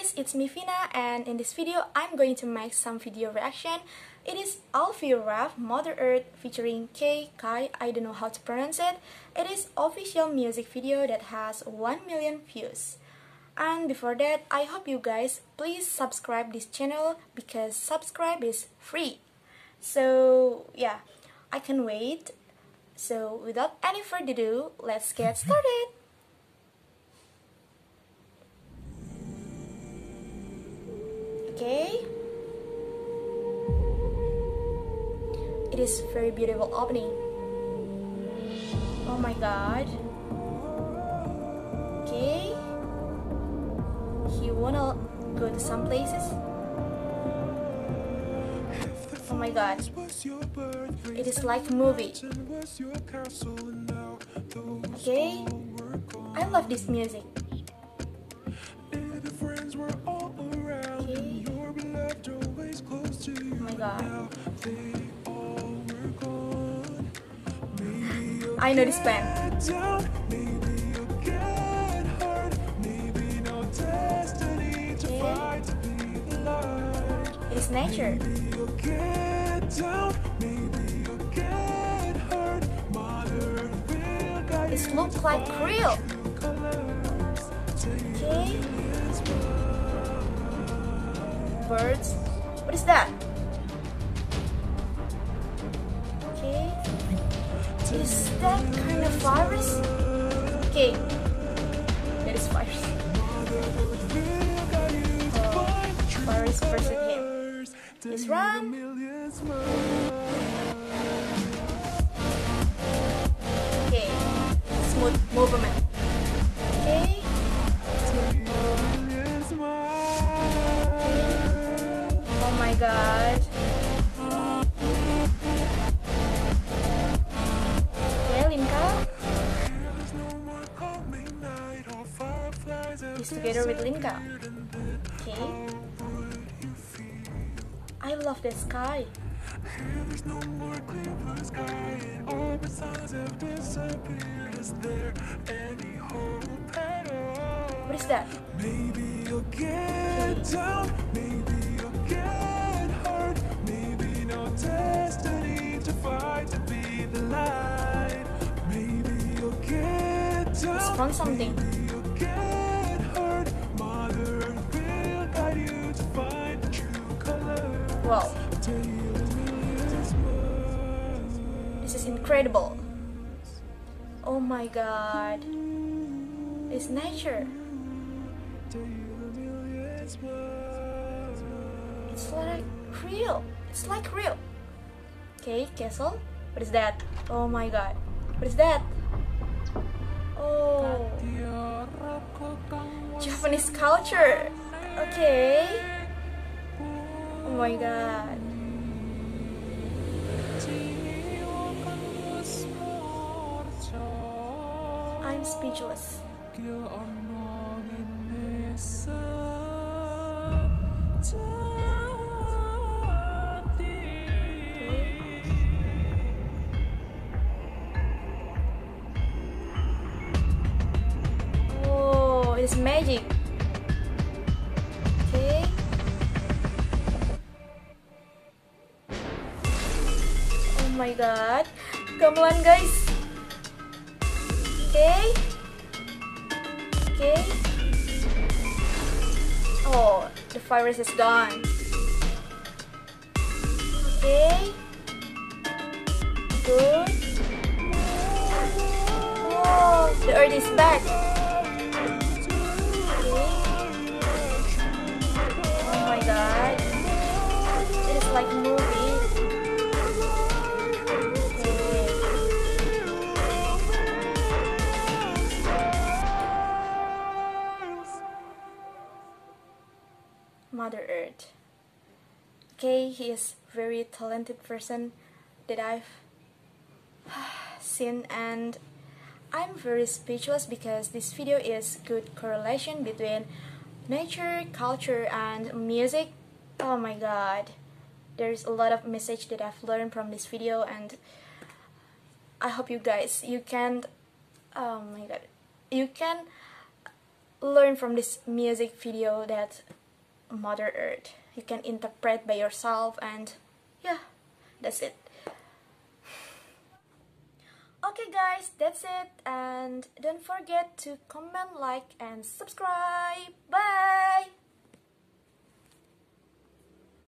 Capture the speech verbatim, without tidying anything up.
guys, it's me Vina, and in this video I'm going to make some video reaction. It is Alffy Rev, Mother Earth featuring K Kai, I don't know how to pronounce it. It is official music video that has one million views. And before that, I hope you guys please subscribe this channel because subscribe is free. So yeah, I can't wait. So without any further ado, let's get started. Okay. It is very beautiful opening. Oh my god. Okay. He wanna go to some places. Oh my god. It is like a movie. Okay. I love this music. God. I know this band. Okay. It's nature. It looks like real. Okay. Birds. What is that? Is that kind of virus? Okay, that is virus. Oh, virus versus him. Let's run. Okay, smooth movement. Okay. Oh my god. Together with Linka. Okay. I love the sky. What is that? Maybe you'll get down, maybe you'll get hurt, maybe no destiny to fight to be the light. Maybe you'll get down. It's from something. Wow. This is incredible. Oh my god. It's nature. It's like real. It's like real. Okay, castle. What is that? Oh my god. What is that? Oh. Japanese culture. Okay. Oh my god. I'm speechless. Oh, it's magic. Oh my god, come on guys. Okay, okay. Oh, the virus is gone. Okay, good. Oh, the earth is back. Okay. Oh my god, it is like a movie. Mother Earth. Okay, he is very talented person that I've seen, and I'm very speechless because this video is good correlation between nature, culture, and music. Oh my god, there's a lot of message that I've learned from this video, and I hope you guys you can. Oh my god, you can learn from this music video that Mother Earth you can interpret by yourself, and yeah, that's it. Okay guys, that's it, and don't forget to comment, like, and subscribe. Bye!